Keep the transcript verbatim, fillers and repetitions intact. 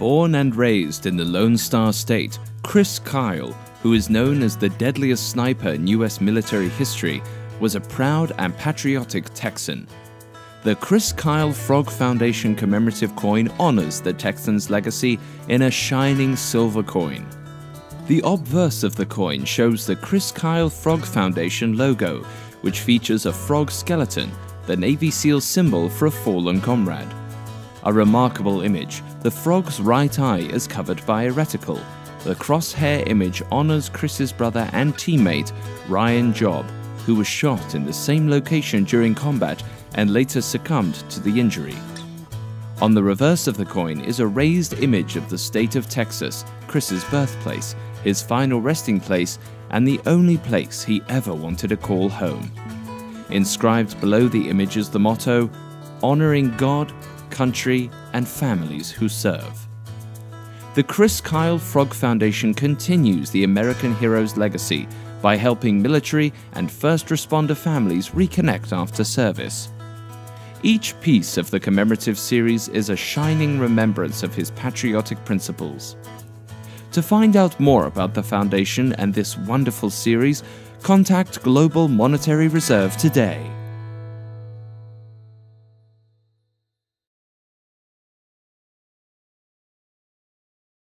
Born and raised in the Lone Star State, Chris Kyle, who is known as the deadliest sniper in U S military history, was a proud and patriotic Texan. The Chris Kyle Frog Foundation commemorative coin honors the Texan's legacy in a shining silver coin. The obverse of the coin shows the Chris Kyle Frog Foundation logo, which features a frog skeleton, the Navy SEAL symbol for a fallen comrade. A remarkable image, the frog's right eye is covered by a reticle. The crosshair image honors Chris's brother and teammate, Ryan Job, who was shot in the same location during combat and later succumbed to the injury. On the reverse of the coin is a raised image of the state of Texas, Chris's birthplace, his final resting place, and the only place he ever wanted to call home. Inscribed below the image is the motto, honoring God, country, and families who serve. The Chris Kyle Frog Foundation continues the American hero's legacy by helping military and first responder families reconnect after service. Each piece of the commemorative series is a shining remembrance of his patriotic principles. To find out more about the foundation and this wonderful series, contact Global Monetary Reserve today.